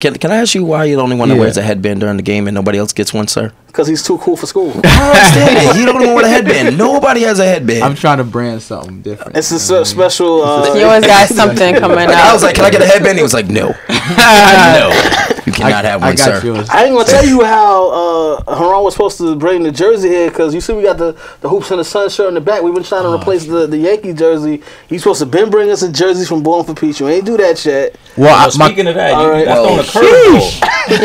Can I ask you why you're the only one that wears a headband during the game and nobody else gets one, sir? Because he's too cool for school. I understand it. You don't want a headband. Nobody has a headband. I'm trying to brand something different. It's a special... you always got something coming out. I was like, can I get a headband? He was like, no. No. You cannot have one, sir. I ain't going to tell you how Haran was supposed to bring the jersey here because you see we got the Hoops in the Sun shirt in the back. We've been trying to replace the Yankee jersey. He's supposed to been bring us a jersey from Born for Peach. You ain't do that shit. Well, speaking of that, you, right, that's on the curveball.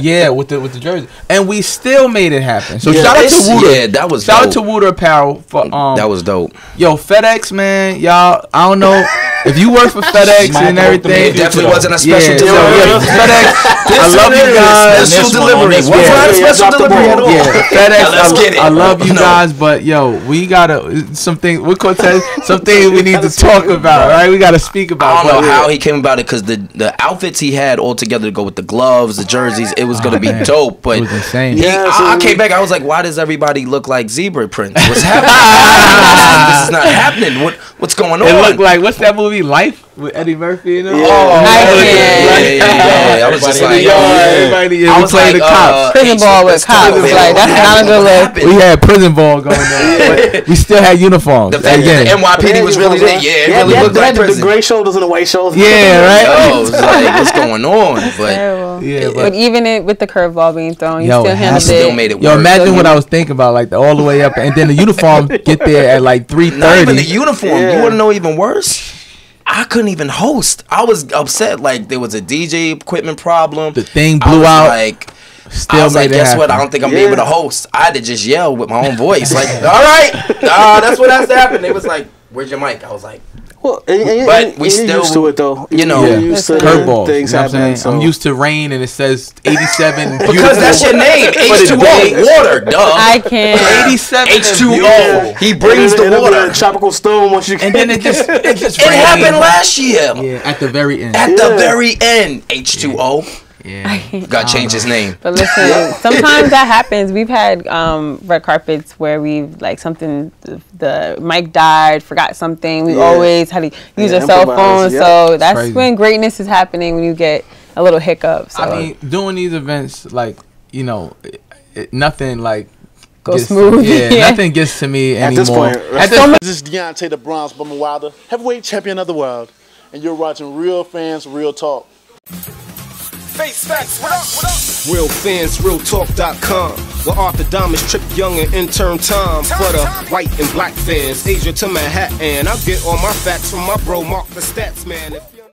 Yeah. Yeah, with the jersey. And we still made it happen. So shout out to Wooter. Yeah, that was dope. Shout out to Wooter Apparel for that was dope. Yo, FedEx, man, y'all, I don't know. If you work for FedEx and everything, it definitely wasn't a special delivery. FedEx, I love you guys. Special delivery. What's not a special delivery at all? Yeah, FedEx, I love you guys, but yo, we gotta some things we need to talk about, right? We gotta speak about. I don't know how he came about it because the outfits he had all together to go with the gloves, the jerseys, it was gonna be dope. But it was insane. I came back, I was like, why does everybody look like zebra prints? What's happening? This is not happening. What's going on? It looked like what's that movie? Life with Eddie Murphy, you know? Yeah. Oh, yeah. I was just like, I was playing the cops. Prison ball with cops. Like, that's not a good look. We had prison ball going on. But we still had uniforms. The NYPD was really there. Yeah, it really looked like prison. The gray shoulders and the white shoulders. Yeah, right? I was like, what's going on? But even with the curveball being thrown, you still handled it. Still made it work. Yo, imagine what I was thinking about, like, all the way up. And then the uniform get there at, like, 3:30. Not even the uniform. You want to know even worse? I couldn't even host. I was upset. Like, there was a DJ equipment problem. The thing blew out. Like, I was like, guess what? I don't think I'm able to host. I had to just yell with my own voice. Like, all right, that's what has to happen. They was like, where's your mic? I was like, well, but we still used to it though. You know, curveball things happening. I'm used to rain, and it says 87 because that's your name. H2O, water, duh. I can't. 87 H2O. He brings the water. Tropical storm. Once you and then it just it happened last year. Yeah, at the very end. At the very end, H2O. Yeah, got to change his name. But listen, sometimes that happens. We've had red carpets where we've like something, the mic died, forgot something. We always had to use our cell phones. So that's crazy. When greatness is happening, when you get a little hiccup. So. I mean, doing these events, like, you know, nothing like goes smooth. Nothing gets to me anymore. At this point, this is Deontay the Bronze Bomber Wilder, heavyweight champion of the world, and you're watching Real Fans Real Talk. Facts, what up? RealFansRealTalk.com with Arthur Domis Tripp Young and intern Tom for the white and black fans, Asia to Manhattan. I get all my facts from my bro Mark the Stats Man.